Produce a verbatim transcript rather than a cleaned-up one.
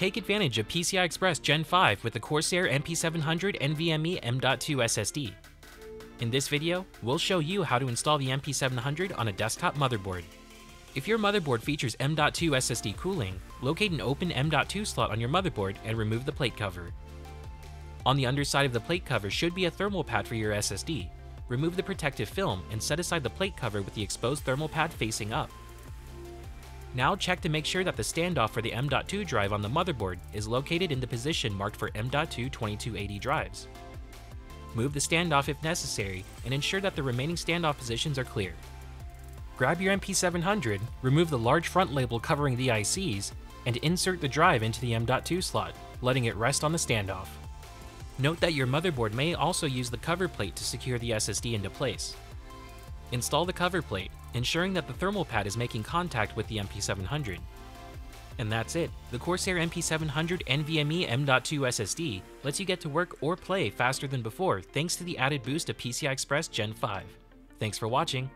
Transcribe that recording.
Take advantage of P C I Express Gen five with the Corsair M P seven hundred NVMe M dot two S S D. In this video, we'll show you how to install the M P seven hundred on a desktop motherboard. If your motherboard features M dot two S S D cooling, locate an open M dot two slot on your motherboard and remove the plate cover. On the underside of the plate cover should be a thermal pad for your S S D. Remove the protective film and set aside the plate cover with the exposed thermal pad facing up. Now check to make sure that the standoff for the M dot two drive on the motherboard is located in the position marked for M dot two twenty-two eighty drives. Move the standoff if necessary and ensure that the remaining standoff positions are clear. Grab your M P seven hundred, remove the large front label covering the I Cs, and insert the drive into the M dot two slot, letting it rest on the standoff. Note that your motherboard may also use the cover plate to secure the S S D into place. Install the cover plate, ensuring that the thermal pad is making contact with the M P seven hundred. And that's it. The Corsair M P seven hundred NVMe M dot two S S D lets you get to work or play faster than before thanks to the added boost of P C I Express Gen five. Thanks for watching.